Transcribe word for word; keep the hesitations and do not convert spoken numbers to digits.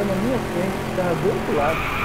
está na minha frente, está do outro lado.